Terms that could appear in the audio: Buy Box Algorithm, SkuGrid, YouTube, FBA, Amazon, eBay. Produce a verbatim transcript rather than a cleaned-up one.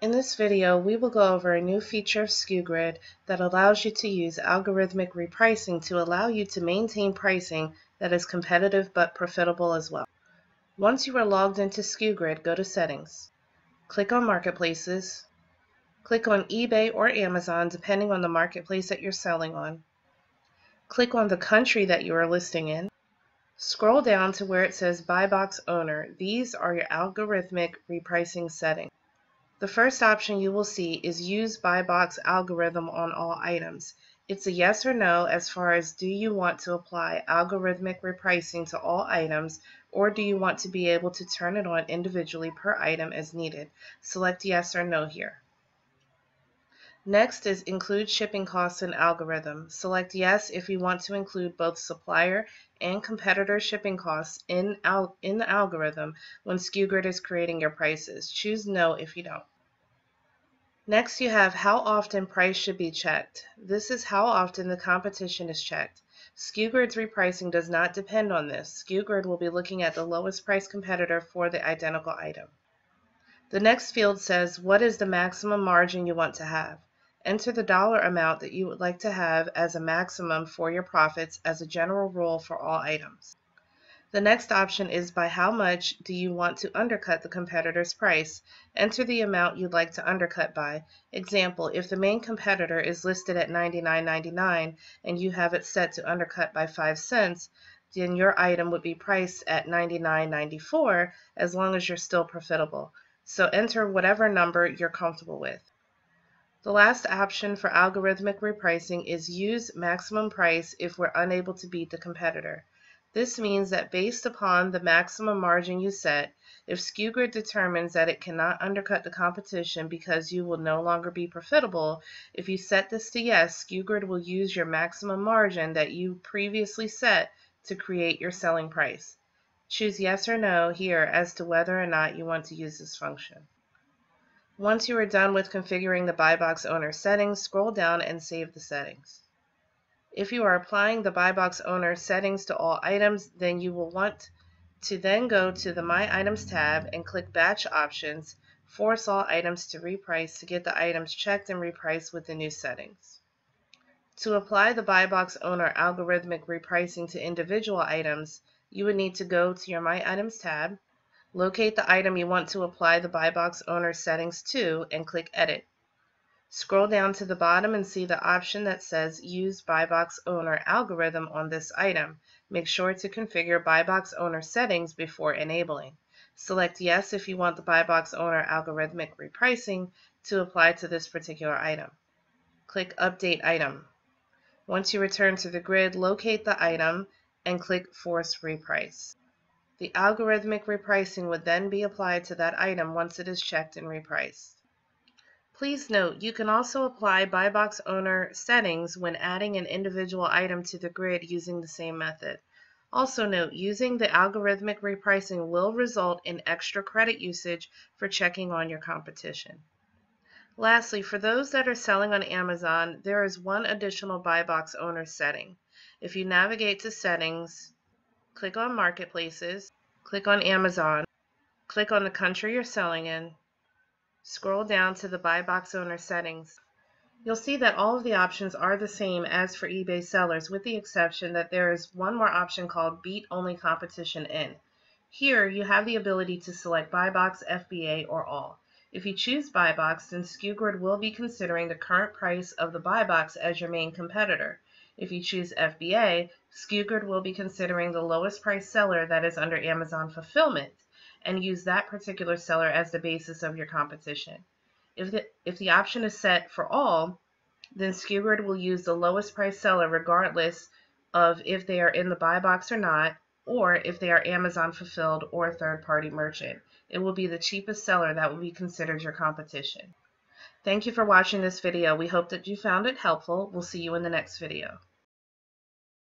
In this video, we will go over a new feature of SkuGrid that allows you to use algorithmic repricing to allow you to maintain pricing that is competitive but profitable as well. Once you are logged into SkuGrid, go to Settings. Click on Marketplaces. Click on eBay or Amazon, depending on the marketplace that you're selling on. Click on the country that you are listing in. Scroll down to where it says Buy Box Owner. These are your algorithmic repricing settings. The first option you will see is Use Buy Box Algorithm on all items. It's a yes or no as far as do you want to apply algorithmic repricing to all items, or do you want to be able to turn it on individually per item as needed. Select yes or no here. Next is Include Shipping Costs in Algorithm. Select yes if you want to include both supplier and competitor shipping costs in, al in the algorithm when SkuGrid is creating your prices. Choose no if you don't. Next, you have How Often Price Should Be Checked. This is how often the competition is checked. SkuGrid's repricing does not depend on this. SkuGrid will be looking at the lowest price competitor for the identical item. The next field says, what is the maximum margin you want to have? Enter the dollar amount that you would like to have as a maximum for your profits as a general rule for all items. The next option is by how much do you want to undercut the competitor's price? Enter the amount you'd like to undercut by. Example, if the main competitor is listed at ninety-nine ninety-nine and you have it set to undercut by five cents, then your item would be priced at ninety-nine ninety-four as long as you're still profitable. So enter whatever number you're comfortable with. The last option for algorithmic repricing is use maximum price if we're unable to beat the competitor. This means that based upon the maximum margin you set, if SkuGrid determines that it cannot undercut the competition because you will no longer be profitable, if you set this to yes, SkuGrid will use your maximum margin that you previously set to create your selling price. Choose yes or no here as to whether or not you want to use this function. Once you are done with configuring the Buy Box Owner settings, scroll down and save the settings. If you are applying the Buy Box Owner settings to all items, then you will want to then go to the My Items tab and click Batch Options, force all items to reprice to get the items checked and repriced with the new settings. To apply the Buy Box Owner algorithmic repricing to individual items, you would need to go to your My Items tab, locate the item you want to apply the Buy Box Owner settings to, and click Edit. Scroll down to the bottom and see the option that says Use Buy Box Owner Algorithm on this item. Make sure to configure Buy Box Owner settings before enabling. Select yes if you want the Buy Box Owner algorithmic repricing to apply to this particular item. Click Update Item. Once you return to the grid, locate the item and click Force Reprice. The algorithmic repricing would then be applied to that item once it is checked and repriced. Please note, you can also apply Buy Box Owner settings when adding an individual item to the grid using the same method. Also note, using the algorithmic repricing will result in extra credit usage for checking on your competition. Lastly, for those that are selling on Amazon, there is one additional Buy Box Owner setting. If you navigate to Settings, click on Marketplaces, click on Amazon, click on the country you're selling in, scroll down to the Buy Box Owner settings. You'll see that all of the options are the same as for eBay sellers, with the exception that there is one more option called Beat Only Competition In. Here you have the ability to select Buy Box, F B A, or All. If you choose Buy Box, then SkuGrid will be considering the current price of the Buy Box as your main competitor. If you choose F B A, SkuGrid will be considering the lowest price seller that is under Amazon fulfillment and use that particular seller as the basis of your competition. If the, if the option is set for all, then SkuGrid will use the lowest price seller regardless of if they are in the buy box or not, or if they are Amazon fulfilled or a third-party merchant. It will be the cheapest seller that will be considered your competition. Thank you for watching this video. We hope that you found it helpful. We'll see you in the next video.